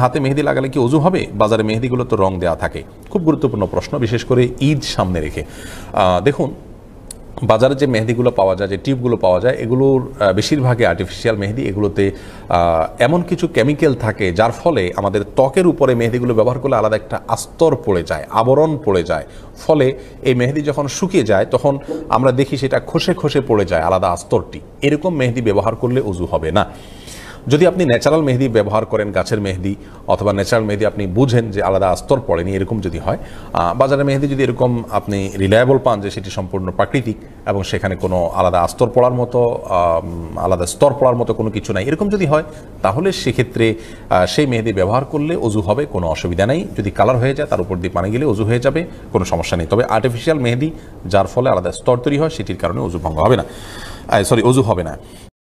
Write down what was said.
हाथे मेहदी लागाले कि उजू हबे बाजारे मेहदीगुलो तो रंग देया थाके खूब गुरुत्वपूर्ण प्रश्न विशेष करे ईद सामने रेखे देखुन বাজারে যে মেহেদিগুলো পাওয়া যায় যে টিপগুলো পাওয়া যায় এগুলোর বেশিরভাগই আর্টিফিশিয়াল মেহেদি এগুলোতে এমন কিছু কেমিক্যাল থাকে যার ফলে আমাদের ত্বকের উপরে মেহেদিগুলো ব্যবহার করলে আলাদা একটা আস্তর পড়ে যায় আবরণ পড়ে যায় ফলে এই মেহেদি যখন শুকিয়ে যায় তখন আমরা দেখি সেটা খসে খসে পড়ে যায় আলাদা আস্তরটি এরকম মেহেদি ব্যবহার করলে ওযু হবে না যদি আপনি ন্যাচারাল মেহেদি ব্যবহার করেন গাছের মেহেদি অথবা ন্যাচারাল মেহেদি আপনি বুঝেন যে আলাদা আস্তর পড়েনি এরকম যদি হয় বাজারে মেহেদি যদি এরকম আপনি রিলায়েবল পান যে সেটি সম্পূর্ণ প্রাকৃতিক এবং সেখানে কোনো আলাদা আস্তর পড়ার মতো আলাদা স্তর পড়ার মতো কোনো কিছু নাই এরকম যদি হয় তাহলে সেক্ষেত্রে সেই মেহেদি ব্যবহার করলে ওযু হবে কোনো অসুবিধা নেই যদি কালার হয়ে যায় তার উপর দিয়ে পানি গেলে ওযু হয়ে যাবে কোনো সমস্যা নেই তবে আর্টিফিশিয়াল মেহেদি যার ফলে আলাদা স্তর তৈরি হয় সেটির কারণে ওযু ভঙ্গ হবে না সরি ওযু হবে না।